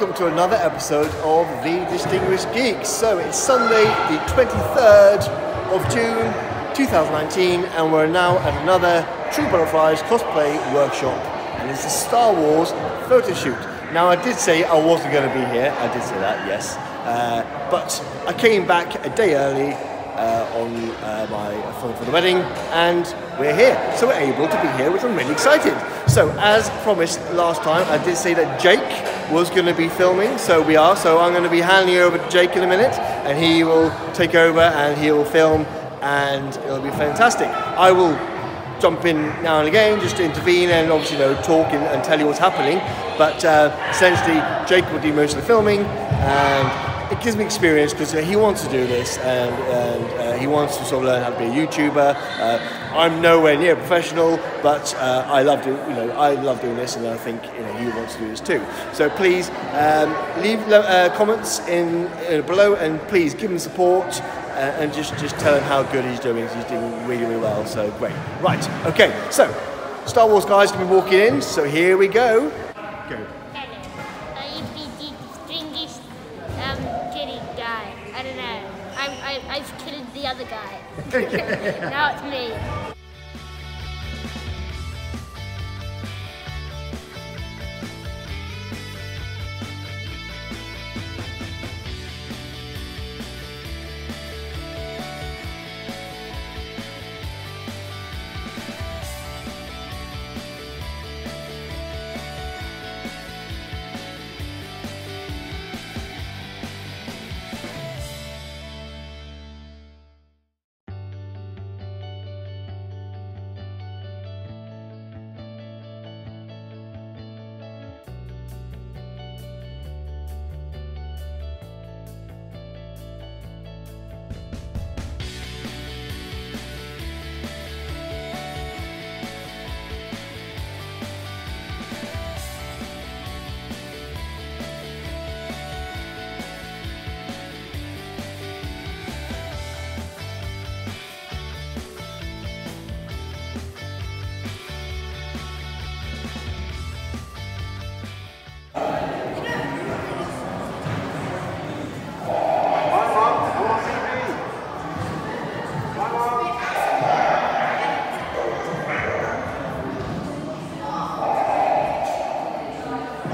welcome to another episode of The Distinguished Geeks. So it's Sunday the 23rd of June 2019 and we're now at another True Butterflies cosplay workshop, and it's a Star Wars photo shoot. Now I did say I wasn't going to be here, I did say that, yes, but I came back a day early on my phone for the wedding, and we're here, so we're able to be here, which I'm really excited. So as promised last time, I did say that Jake was going to be filming, so we are. So I'm going to be handing over to Jake in a minute, and he will take over and he will film, and it'll be fantastic. I will jump in now and again just to intervene and obviously, you know, talk and tell you what's happening, but essentially Jake will do most of the filming, and it gives me experience because he wants to do this, and he wants to sort of learn how to be a YouTuber. I'm nowhere near professional, but I love doing, you know, I love doing this, and I think, you know, he wants to do this too. So please leave comments in below, and please give him support, and just tell him how good he's doing. He's doing really, really well. So great. Right. Okay. So Star Wars guys can be walking in. So here we go. Go. I've killed the other guy. Now it's me.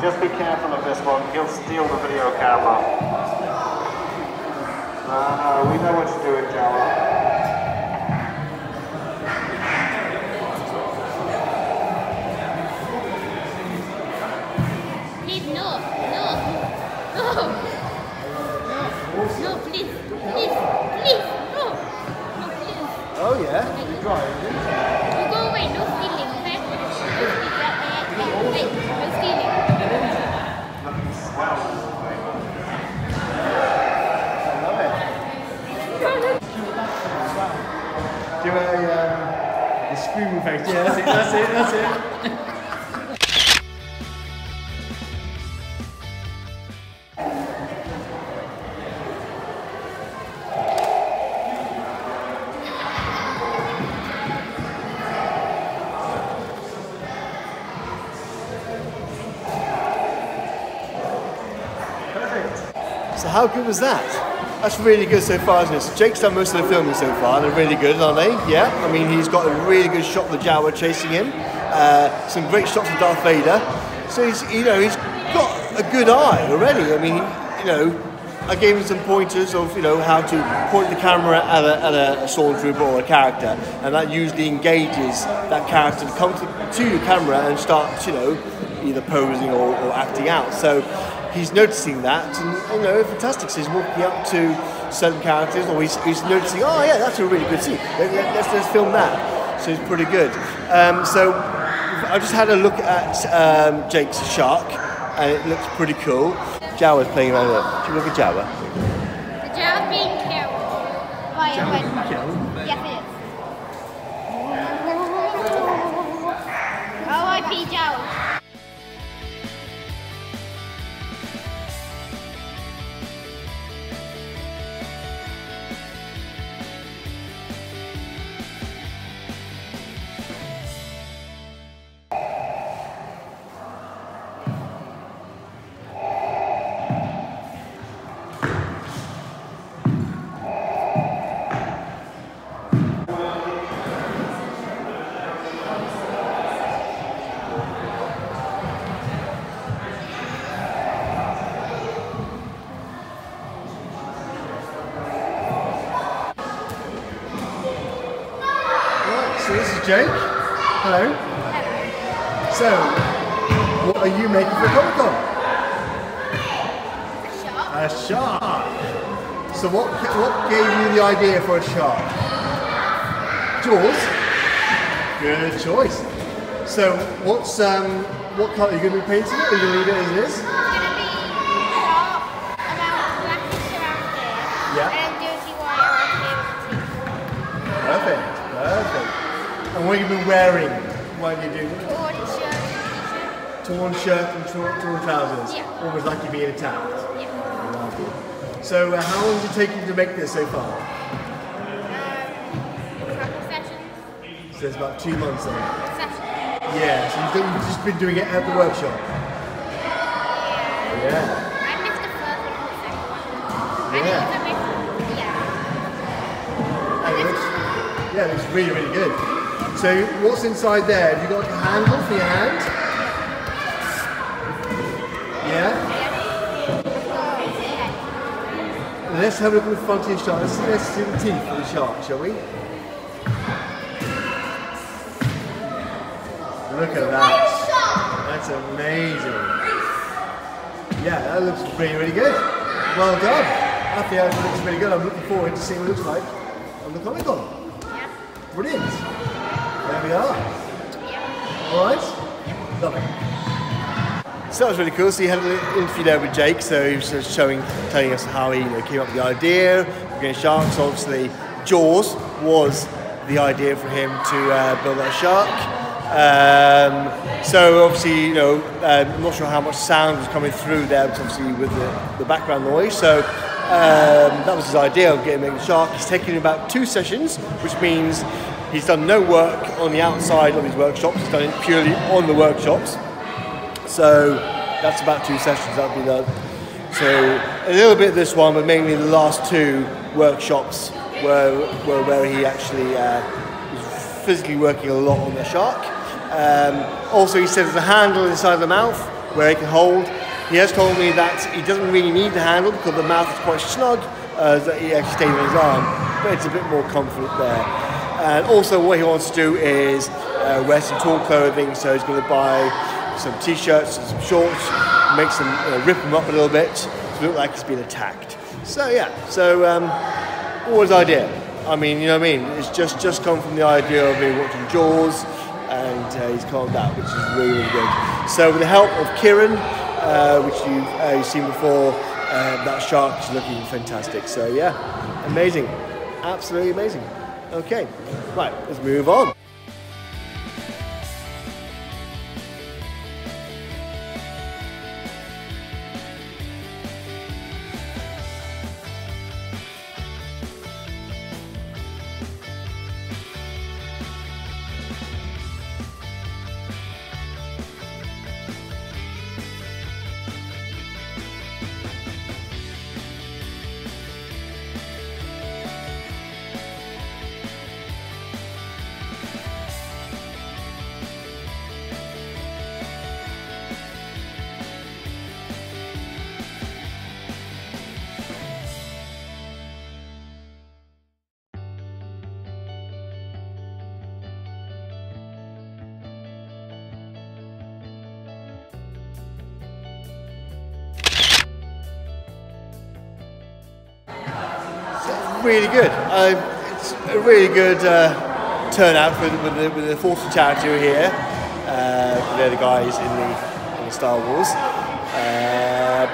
Just be careful of this one, he'll steal the video camera. No, we know what you're doing, Jawa. Yeah, that's it. Perfect. So how good was that? That's really good so far, isn't it? Jake's done most of the filming so far. They're really good, aren't they? Yeah. I mean, he's got a really good shot of the Jawa chasing him. Some great shots of Darth Vader. So he's, you know, he's got a good eye already. I mean, you know, I gave him some pointers of, you know, how to point the camera at a stormtrooper or a character, and that usually engages that character to come to the camera and start, you know, either posing or acting out. So he's noticing that, and you know, fantastic. So he's walking up to certain characters, or he's noticing, oh yeah, that's a really good scene. Let's film that. So it's pretty good. So I just had a look at Jake's shark, and it looks pretty cool. Jawa's playing around with it. Should we look at Jawa? The Jawa's being killed. By Jawa's being killed? Yes, it is. R.I.P. Jawa. Jake. Hello. Hello. So, what are you making for Comic Con? A shark. A shark. So what gave you the idea for a shark? Jaws. Good choice. So what's what colour are you going to be painting? Are you going to leave it as it is? It's going to be sharp, around blackish around here, and dirty white around here. Perfect. Perfect. And what have you been wearing while you do? Torn shirt and t-shirt. Torn shirt and torn trousers. Yeah. Almost like you're being attacked. Yeah. So how long did it take you to make this so far? A couple of sessions. So it's about 2 months then? Sessions. Yeah, so you've just been doing it at the workshop? Yeah. I missed the first one and the second one. Yeah. Yeah, it's really, really good. So, what's inside there? Have you got a handle for your hand? Yeah? Let's have a look at the front of your shark. Let's see the teeth of the shark, shall we? Look at that. That's amazing. Yeah, that looks really, really good. Well done. I think that looks really good. I'm looking forward to seeing what it looks like on the Comic Con. Brilliant. There we are. Alright? Lovely. So that was really cool. So you had an interview there with Jake, so he was just telling us how he came up with the idea of getting sharks. Obviously Jaws was the idea for him to build that shark. So obviously, I'm not sure how much sound was coming through there, but obviously with the background noise. So that was his idea of getting a shark. He's taken about 2 sessions, which means he's done no work on the outside of his workshops. He's done it purely on the workshops. So that's about 2 sessions that'll be done. So a little bit of this one, but mainly the last 2 workshops were where he actually was physically working a lot on the shark. Also, he said there's a handle inside the mouth where he can hold. He has told me that he doesn't really need the handle because the mouth is quite snug, that he actually stays on his arm, but it's a bit more comfort there. And also what he wants to do is wear some tall clothing, so he's going to buy some t-shirts and some shorts, make some, rip them up a little bit to look like he's been attacked. So yeah, so what was the idea? I mean, you know what I mean? It's just come from the idea of me watching Jaws, and he's calmed out, which is really, really good. So with the help of Kieran, which you've seen before, that shark is looking fantastic. So yeah, amazing, absolutely amazing. Okay, right, let's move on. Really good. It's a really good turnout with the Force for Charity here. They're the guys in the Star Wars.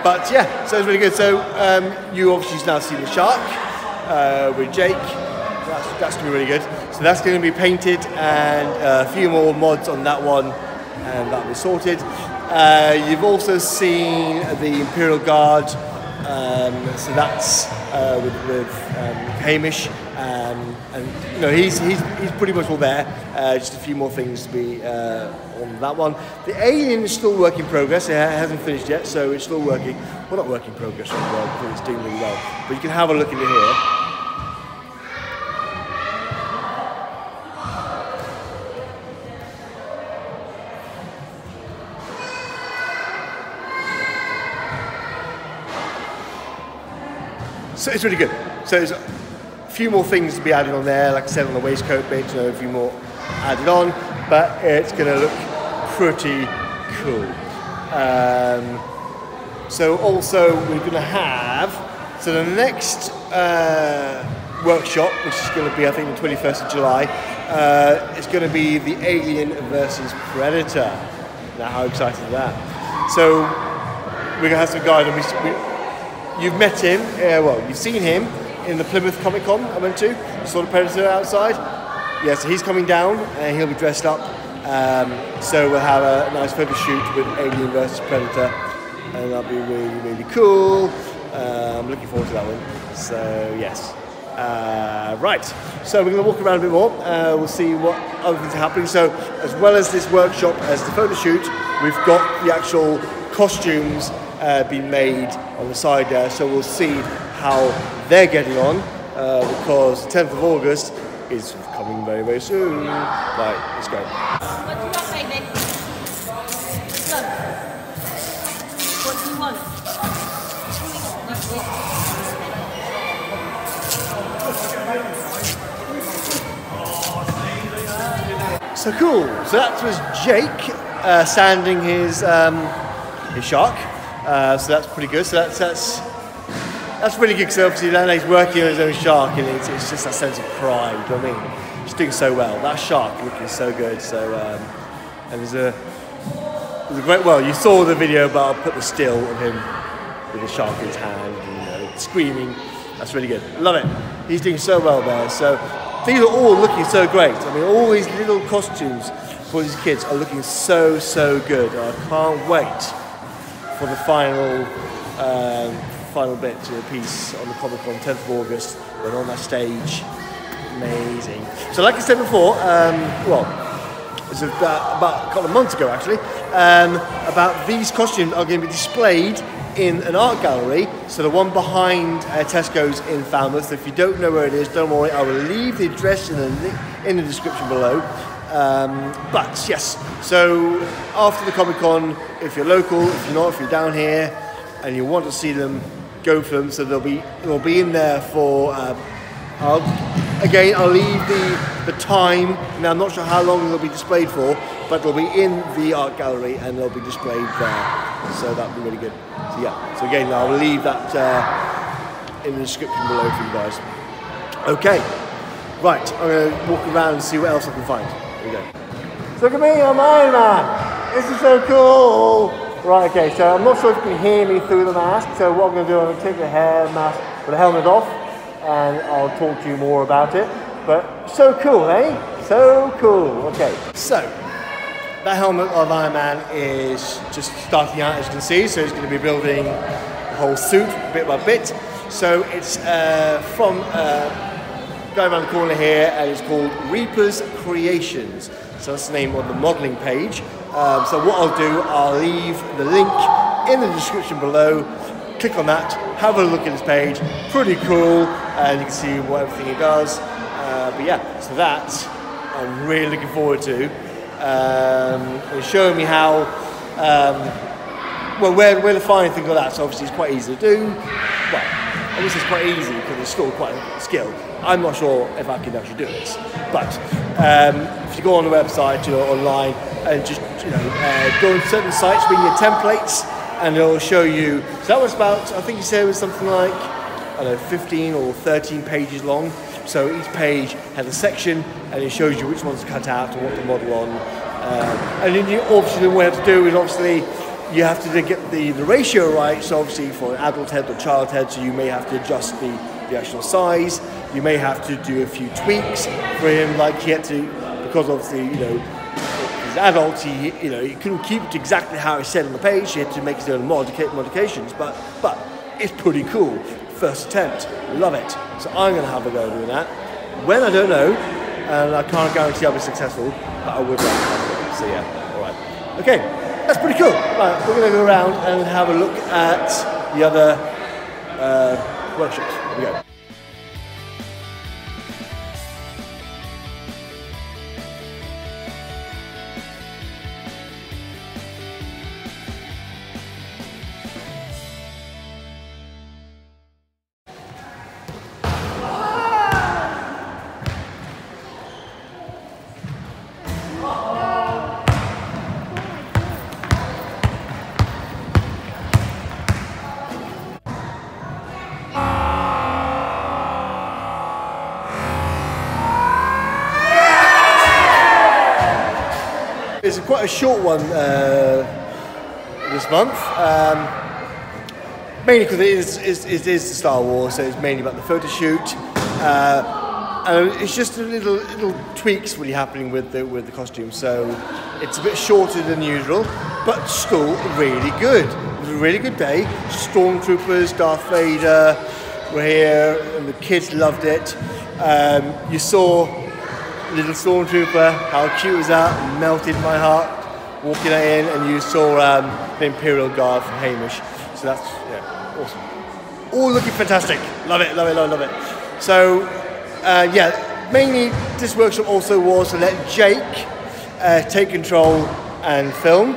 But yeah, so it's really good. So you obviously now see the shark with Jake. That's going to be really good. So that's going to be painted and a few more mods on that one, and that was sorted. You've also seen the Imperial Guard. So that's with Hamish, and he's pretty much all there. Just a few more things to be on that one. The alien is still work in progress. It hasn't finished yet, so it's still working. Well, not work in progress, but it's doing really well. But you can have a look into here. So it's really good. So there's a few more things to be added on there, like I said, on the waistcoat bit, a few more added on, but it's going to look pretty cool. So also we're going to have, so the next workshop, which is going to be I think the 21st of July, it's going to be the Alien versus Predator. Now how excited is that? So we're going to have some guys, and you've met him, well you've seen him in the Plymouth Comic Con I went to, saw the Predator outside. Yeah, so he's coming down and he'll be dressed up. So we'll have a nice photo shoot with Alien versus Predator, and that'll be really, really cool. I'm looking forward to that one. So yes, right. So we're going to walk around a bit more. We'll see what other things are happening. So as well as this workshop, as the photo shoot, we've got the actual costumes being made on the side there. So we'll see how they're getting on, because the 10th of August is coming very, very soon. Right, let's go. So cool. So that was Jake sanding his shark. So that's pretty good. So that's really good, because obviously now he's working on his own shark, and it's just that sense of pride. I mean, he's doing so well. That shark looking so good. So and there's a great, well, you saw the video, but I'll put the still of him with the shark in his hand, and, screaming. That's really good. Love it. He's doing so well there. So these are all looking so great. I mean, all these little costumes for these kids are looking so, so good. I can't wait for the final. Final bit to the piece on the Comic Con 10th of August, when on that stage. Amazing. So like I said before, well, it was about a couple of months ago actually, about these costumes are going to be displayed in an art gallery. So the one behind Tesco's in Falmouth. If you don't know where it is, don't worry, I will leave the address in the description below. But yes, so after the Comic Con, if you're local, if you're not, if you're down here and you want to see them, go for them. So they'll be in there for, I'll leave the time, and I'm not sure how long they'll be displayed for, but they'll be in the art gallery and they'll be displayed there. So that'll be really good. So yeah, so again, I'll leave that in the description below for you guys. Okay, right, I'm gonna walk around and see what else I can find. Here we go. So look at me, I'm Iron Man. This is so cool. Right, okay, so I'm not sure if you can hear me through the mask, so what I'm going to do, I'm going to take the hair mask with the helmet off, and I'll talk to you more about it. But so cool, eh? So cool. Okay, so that helmet of Iron Man is just starting out, as you can see, so it's going to be building the whole suit bit by bit. So it's from going around the corner here, and it's called Reaper's Creations. So that's the name of the modelling page. So what I'll do, I'll leave the link in the description below. Click on that, have a look at this page. Pretty cool, and you can see what everything it does. But yeah, so that I'm really looking forward to. It's showing me how, well, where to find things like that. So obviously it's quite easy to do. Well, at least it's quite easy, because it's still quite a skill. I'm not sure if I can actually do this, but if you go on the website or online and just go on certain sites with your templates, and it'll show you. So that was about, I think you said it was something like, I don't know, 15 or 13 pages long. So each page has a section, and it shows you which ones to cut out and what to model on. And then you obviously what you have to do is obviously you have to get the ratio right. So obviously for an adult head or child head, so you may have to adjust the actual size. You may have to do a few tweaks for him, like he had to, because obviously, as an adult, he couldn't keep it exactly how it said on the page. He had to make his own modifications, but it's pretty cool. First attempt, love it. So I'm gonna have a go doing that. When I don't know, and I can't guarantee I'll be successful, but I would like to have a go. So yeah, all right. Okay, that's pretty cool. Right, we're gonna go around and have a look at the other workshops. Here we go. quite a short one this month. Mainly because it is Star Wars, so it's mainly about the photo shoot. And it's just little tweaks really happening with the costume, so it's a bit shorter than usual, but still really good. It was a really good day. Stormtroopers, Darth Vader were here, and the kids loved it. You saw little Stormtrooper, how cute was that? Melted my heart walking that in, and you saw the Imperial Guard from Hamish. So that's awesome. All looking fantastic. Love it, love it, love it, love it. So. Mainly this workshop also was to let Jake take control and film.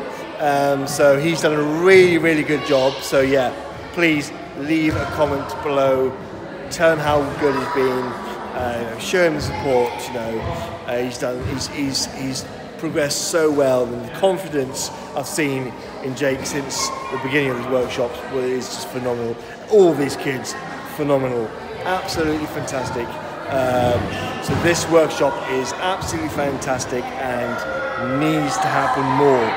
So he's done a really, really good job. So yeah, please leave a comment below, tell him how good he's been, show him the support. You know, he's progressed so well, and the confidence I've seen in Jake since the beginning of his workshops is just phenomenal. All these kids, phenomenal, absolutely fantastic. So this workshop is absolutely fantastic and needs to happen more.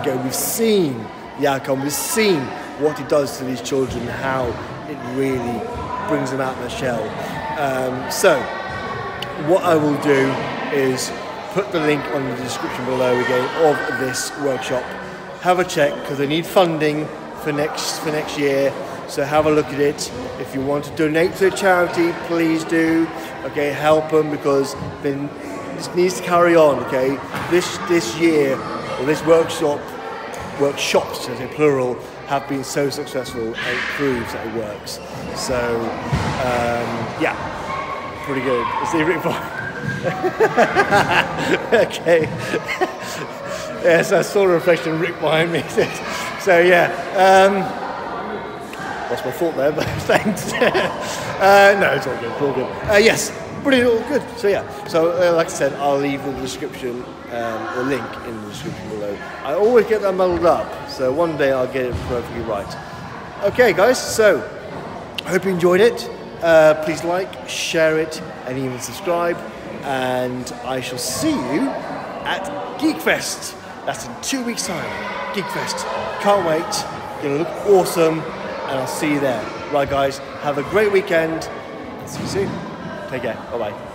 Okay, we've seen the outcome, we've seen what it does to these children, how it really brings them out of their shell. So what I will do is put the link on the description below again of this workshop. Have a check, because they need funding for next year. So have a look at it. If you want to donate to a charity, please do. Okay, help them, because then this needs to carry on. Okay, this year, or this workshops as a plural, have been so successful, and it proves that it works. So yeah, pretty good. Is it written for? Okay. Yes, I saw a reflection of Rick behind me. So yeah. Lost my thought there, but thanks. No, it's all good, it's all good. Yes, brilliant, all good. So yeah, so like I said, I'll leave the description, the link in the description below. I always get that muddled up, so one day I'll get it perfectly right. Okay guys, so I hope you enjoyed it. Please like, share it, and even subscribe. And I shall see you at GeekFest. That's in 2 weeks' time, GeekFest. Can't wait, gonna look awesome. And I'll see you there. Right guys, have a great weekend. See you soon. Take care. Bye-bye.